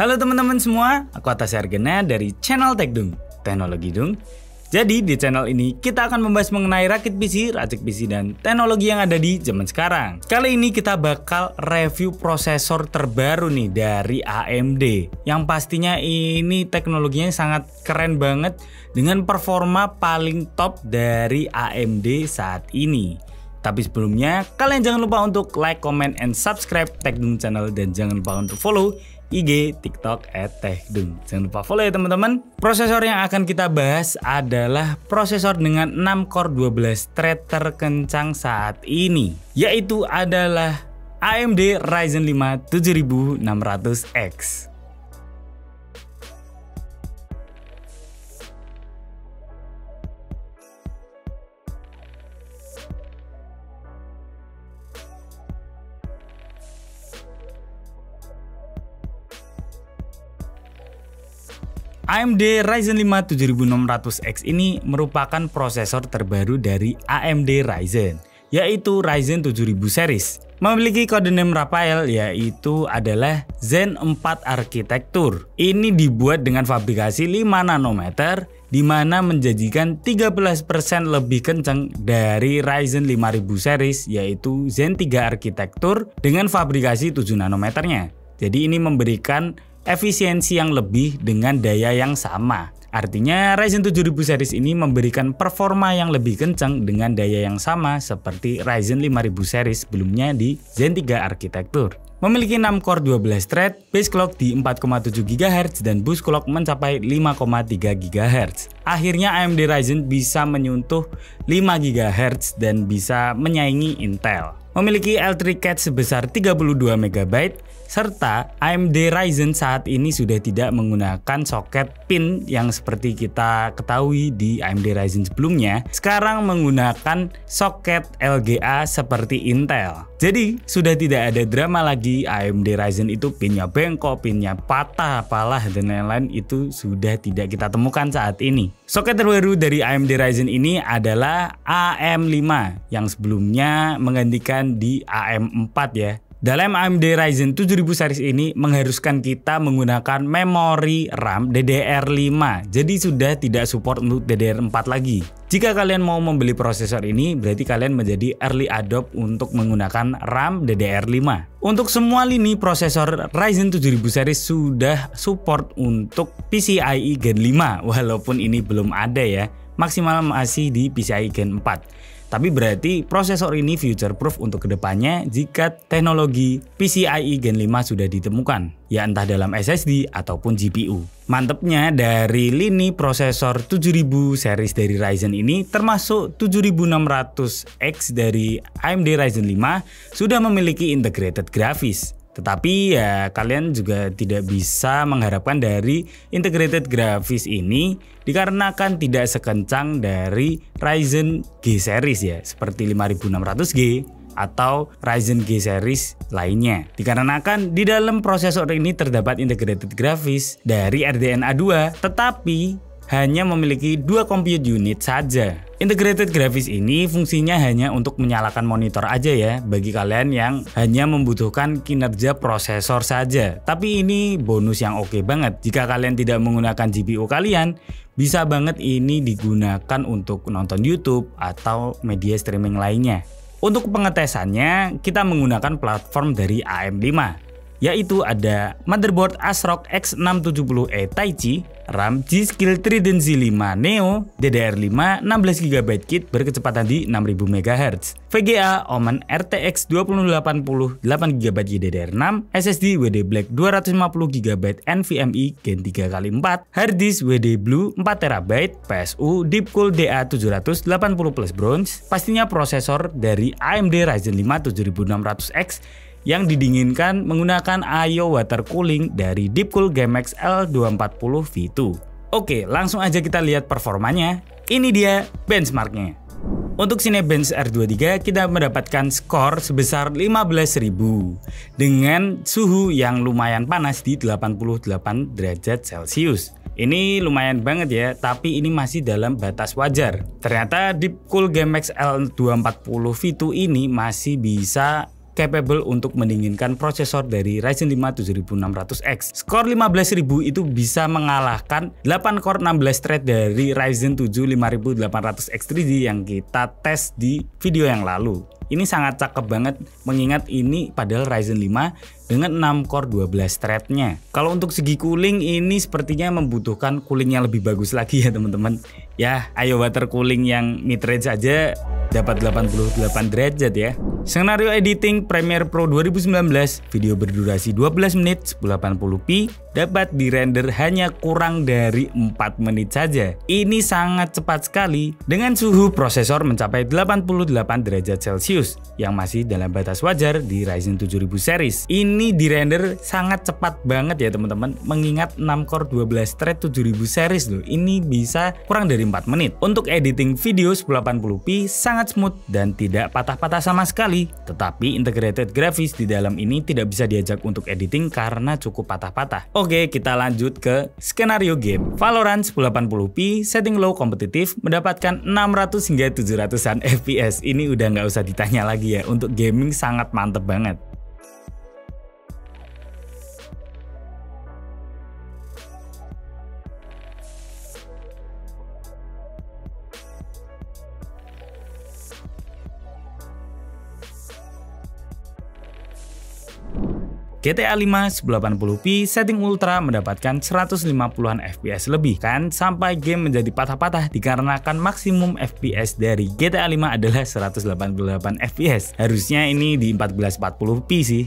Halo teman-teman semua, aku Atas Argena dari channel Tech Dung, teknologi Dung. Jadi di channel ini kita akan membahas mengenai rakit PC, racik PC, dan teknologi yang ada di zaman sekarang. Kali ini kita bakal review prosesor terbaru nih dari AMD, yang pastinya ini teknologinya sangat keren banget dengan performa paling top dari AMD saat ini. Tapi sebelumnya kalian jangan lupa untuk like, comment, and subscribe Tech Dung channel, dan jangan lupa untuk follow IG, TikTok @techdung. Jangan lupa follow ya teman-teman. Prosesor yang akan kita bahas adalah prosesor dengan 6 core 12 thread terkencang saat ini, yaitu adalah AMD Ryzen 5 7600X. AMD Ryzen 5 7600X ini merupakan prosesor terbaru dari AMD Ryzen, yaitu Ryzen 7000 series. Memiliki kode name Raphael, yaitu adalah Zen 4 arsitektur. Ini dibuat dengan fabrikasi 5 nanometer, di mana menjadikan 13% lebih kencang dari Ryzen 5000 series, yaitu Zen 3 arsitektur dengan fabrikasi 7 nanometernya. Jadi ini memberikan efisiensi yang lebih dengan daya yang sama. Artinya Ryzen 7000 series ini memberikan performa yang lebih kencang dengan daya yang sama seperti Ryzen 5000 series sebelumnya di Zen 3 arsitektur. Memiliki 6 core 12 thread, base clock di 4,7 GHz dan boost clock mencapai 5,3 GHz. Akhirnya AMD Ryzen bisa menyentuh 5 GHz dan bisa menyaingi Intel. Memiliki L3 cache sebesar 32 MB, serta AMD Ryzen saat ini sudah tidak menggunakan soket pin yang seperti kita ketahui di AMD Ryzen sebelumnya. Sekarang menggunakan soket LGA seperti Intel. Jadi sudah tidak ada drama lagi AMD Ryzen itu pinnya bengkok, pinnya patah, apalah, dan lain-lain, itu sudah tidak kita temukan saat ini. Soket terbaru dari AMD Ryzen ini adalah AM5 yang sebelumnya menggantikan di AM4 ya. Dalam AMD Ryzen 7000 series ini mengharuskan kita menggunakan memori RAM DDR5. Jadi sudah tidak support untuk DDR4 lagi. Jika kalian mau membeli prosesor ini, berarti kalian menjadi early adopt untuk menggunakan RAM DDR5. Untuk semua lini prosesor Ryzen 7000 series sudah support untuk PCIe Gen 5, walaupun ini belum ada ya. Maksimal masih di PCIe Gen 4. Tapi berarti prosesor ini future proof untuk kedepannya jika teknologi PCIe Gen 5 sudah ditemukan, ya entah dalam SSD ataupun GPU. Mantepnya dari lini prosesor 7000 series dari Ryzen ini, termasuk 7600X dari AMD Ryzen 5 sudah memiliki integrated grafis. Tetapi ya kalian juga tidak bisa mengharapkan dari integrated grafis ini dikarenakan tidak sekencang dari Ryzen G series ya, seperti 5600G atau Ryzen G series lainnya. Dikarenakan di dalam prosesor ini terdapat integrated grafis dari RDNA 2, tetapi hanya memiliki 2 compute unit saja. Integrated grafis ini fungsinya hanya untuk menyalakan monitor aja ya, bagi kalian yang hanya membutuhkan kinerja prosesor saja. Tapi ini bonus yang oke banget. Jika kalian tidak menggunakan GPU kalian, bisa banget ini digunakan untuk nonton YouTube atau media streaming lainnya. Untuk pengetesannya, kita menggunakan platform dari AM5. Yaitu ada motherboard ASRock X670E Taichi, RAM G-Skill Trident Z5 Neo, DDR5 16GB kit berkecepatan di 6000 MHz, VGA Omen RTX 2080 8GB DDR6, SSD WD Black 250GB NVMe Gen 3x4, harddisk WD Blue 4TB, PSU Deepcool DA700 80 Plus Bronze. Pastinya prosesor dari AMD Ryzen 5 7600X yang didinginkan menggunakan IO water cooling dari Deepcool Gammaxx L240 V2. Oke, langsung aja kita lihat performanya. Ini dia benchmarknya. Untuk Cinebench R23 kita mendapatkan skor sebesar 15.000 dengan suhu yang lumayan panas di 88 derajat Celcius. Ini lumayan banget ya, tapi ini masih dalam batas wajar. Ternyata Deepcool Gammaxx L240 V2 ini masih bisa capable untuk mendinginkan prosesor dari Ryzen 5 7600X. Skor 15000 itu bisa mengalahkan 8 core 16 thread dari Ryzen 7 5800X3D yang kita tes di video yang lalu. Ini sangat cakep banget mengingat ini padahal Ryzen 5 dengan 6 core 12 threadnya. Kalau untuk segi cooling ini sepertinya membutuhkan cooling yang lebih bagus lagi ya teman-teman. Ya ayo water cooling yang mid-range aja dapat 88 derajat ya. Skenario editing Premiere Pro 2019, video berdurasi 12 menit 1080p dapat dirender hanya kurang dari 4 menit saja. Ini sangat cepat sekali dengan suhu prosesor mencapai 88 derajat Celcius yang masih dalam batas wajar di Ryzen 7000 series. Ini dirender sangat cepat banget ya teman-teman, mengingat 6 core 12 thread 7000 series loh, ini bisa kurang dari 4 menit. Untuk editing video 1080p sangat smooth dan tidak patah-patah sama sekali. Tetapi integrated grafis di dalam ini tidak bisa diajak untuk editing karena cukup patah-patah. Oke, kita lanjut ke skenario game. Valorant 1080p setting low kompetitif mendapatkan 600 hingga 700-an FPS. Ini udah nggak usah ditanya lagi ya, untuk gaming sangat mantep banget. GTA 5 1080p setting ultra mendapatkan 150-an FPS lebih, kan sampai game menjadi patah-patah dikarenakan maksimum FPS dari GTA 5 adalah 188 FPS. Harusnya ini di 1440p sih.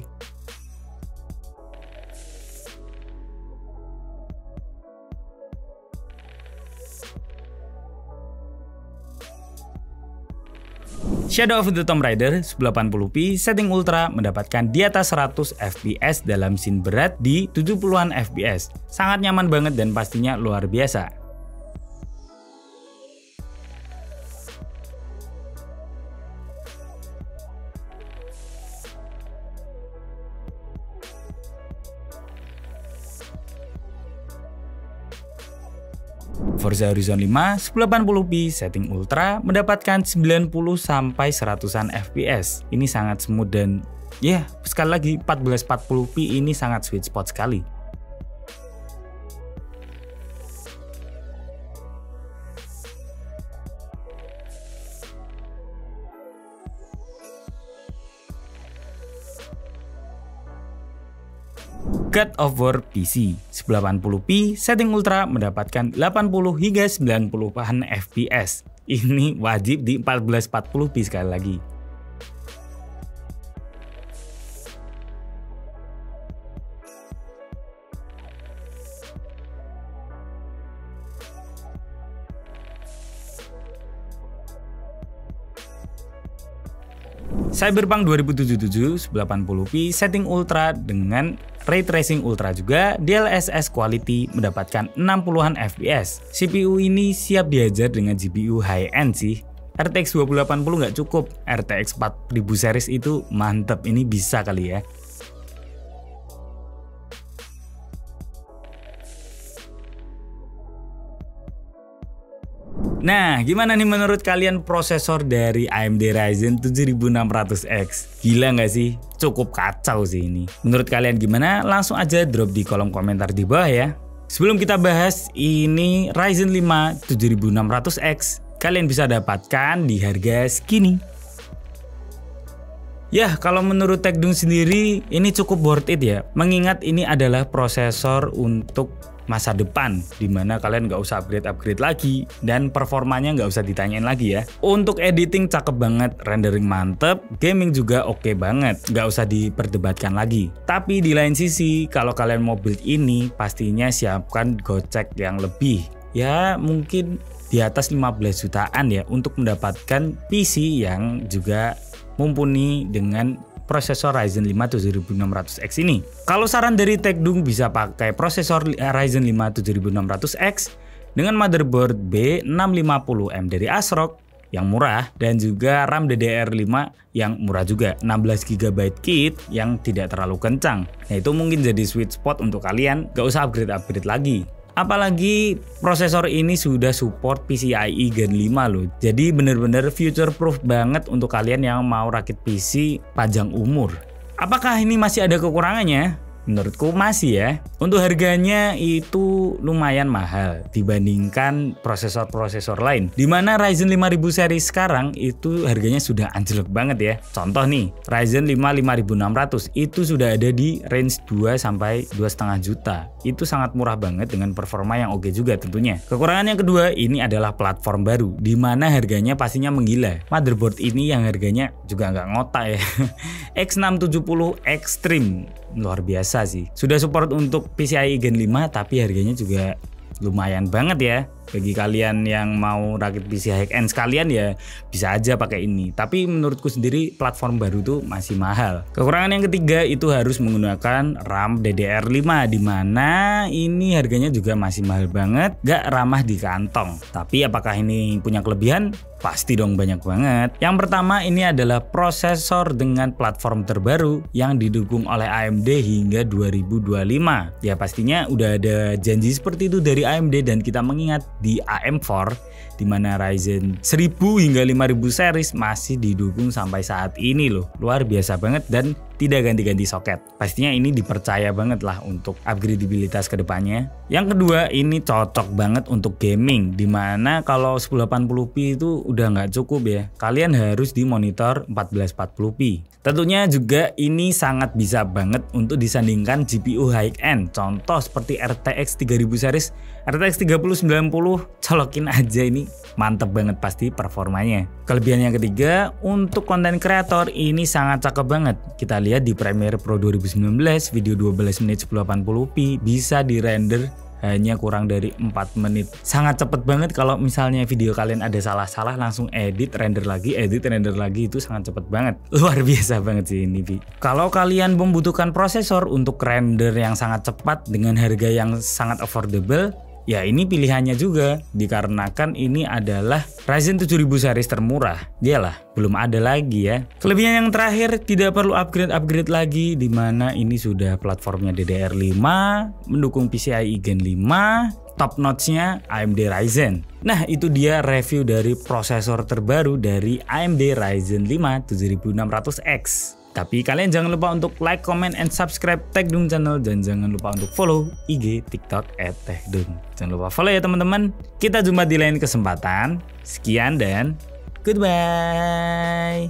Shadow of the Tomb Raider 1080p setting ultra mendapatkan di atas 100 FPS dalam scene berat di 70-an FPS. Sangat nyaman banget dan pastinya luar biasa. Forza Horizon 5 1080p setting ultra mendapatkan 90 sampai 100-an FPS. Ini sangat smooth dan ya, sekali lagi 1440p ini sangat sweet spot sekali. God of War PC 1080p setting ultra mendapatkan 80 hingga 90-an FPS. Ini wajib di 1440p sekali lagi. Cyberpunk 2077 1080p setting ultra dengan Ray Tracing Ultra juga, DLSS Quality mendapatkan 60-an FPS. CPU ini siap diajar dengan GPU high-end sih. RTX 2080 nggak cukup, RTX 4000 series itu mantep, ini bisa kali ya. Nah, gimana nih menurut kalian prosesor dari AMD Ryzen 7600X? Gila nggak sih? Cukup kacau sih ini. Menurut kalian gimana? Langsung aja drop di kolom komentar di bawah ya. Sebelum kita bahas ini Ryzen 5 7600X, kalian bisa dapatkan di harga segini. Yah, kalau menurut Tech Dung sendiri ini cukup worth it ya. Mengingat ini adalah prosesor untuk masa depan, dimana kalian nggak usah upgrade lagi dan performanya nggak usah ditanyain lagi ya. Untuk editing cakep banget, rendering mantep, gaming juga oke banget, nggak usah diperdebatkan lagi. Tapi di lain sisi, kalau kalian mau build ini pastinya siapkan gocek yang lebih ya, mungkin di atas 15 jutaan ya, untuk mendapatkan PC yang juga mumpuni dengan prosesor Ryzen 5 7600X ini. Kalau saran dari Tech Dung bisa pakai prosesor Ryzen 5 7600X dengan motherboard B650M dari ASRock yang murah dan juga RAM DDR5 yang murah juga, 16GB kit yang tidak terlalu kencang. Nah itu mungkin jadi sweet spot untuk kalian, gak usah upgrade-upgrade lagi. Apalagi prosesor ini sudah support PCIe Gen 5 loh. Jadi bener-bener future proof banget untuk kalian yang mau rakit PC panjang umur. Apakah ini masih ada kekurangannya? Menurutku masih ya. Untuk harganya itu lumayan mahal dibandingkan prosesor-prosesor lain. Dimana Ryzen 5000 seri sekarang itu harganya sudah anjlok banget ya. Contoh nih, Ryzen 5 5600 itu sudah ada di range 2 sampai 2,5 juta. Itu sangat murah banget dengan performa yang oke juga tentunya. Kekurangan yang kedua, ini adalah platform baru dimana harganya pastinya menggila. Motherboard ini yang harganya juga nggak ngotak ya. X670 Extreme. Luar biasa sih. Sudah support untuk PCIe Gen 5 tapi harganya juga lumayan banget ya. Bagi kalian yang mau rakit PC high end sekalian ya bisa aja pakai ini. Tapi menurutku sendiri platform baru tuh masih mahal. Kekurangan yang ketiga itu harus menggunakan RAM DDR5 dimana ini harganya juga masih mahal banget, gak ramah di kantong. Tapi apakah ini punya kelebihan? Pasti dong, banyak banget. Yang pertama, ini adalah prosesor dengan platform terbaru yang didukung oleh AMD hingga 2025. Ya pastinya udah ada janji seperti itu dari AMD dan kita mengingat di AM4 di mana Ryzen 1000 hingga 5000 series masih didukung sampai saat ini loh. Luar biasa banget dan tidak ganti-ganti soket. Pastinya ini dipercaya banget lah untuk upgradeabilitas kedepannya. Yang kedua, ini cocok banget untuk gaming, dimana kalau 1080p itu udah nggak cukup ya. Kalian harus di monitor 1440p. Tentunya juga ini sangat bisa banget untuk disandingkan GPU high-end. Contoh seperti RTX 3000 series, RTX 3090 colokin aja ini. Mantep banget pasti performanya. Kelebihan yang ketiga, untuk konten kreator ini sangat cakep banget. Kita lihat di Premiere Pro 2019, video 12 menit 1080p bisa dirender hanya kurang dari 4 menit. Sangat cepet banget kalau misalnya video kalian ada salah-salah langsung edit, render lagi, edit, render lagi, itu sangat cepet banget. Luar biasa banget sih ini. Kalau kalian membutuhkan prosesor untuk render yang sangat cepat dengan harga yang sangat affordable, ya ini pilihannya juga, dikarenakan ini adalah Ryzen 7000 series termurah. Dialah, belum ada lagi ya. Kelebihan yang terakhir, tidak perlu upgrade-upgrade lagi, dimana ini sudah platformnya DDR5, mendukung PCIe Gen 5, top notch-nya AMD Ryzen. Nah, itu dia review dari prosesor terbaru dari AMD Ryzen 5 7600X. Tapi kalian jangan lupa untuk like, comment, and subscribe Tech Dung channel. Dan jangan lupa untuk follow IG, TikTok @TechDung. Jangan lupa follow ya teman-teman. Kita jumpa di lain kesempatan. Sekian dan goodbye.